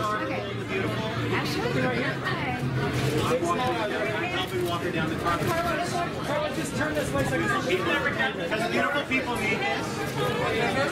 Okay. Beautiful. Ashley, right here. Hi. I'm helping walk her down the carpet. Carla, just turn this way so I can see. People never get, because beautiful people need this.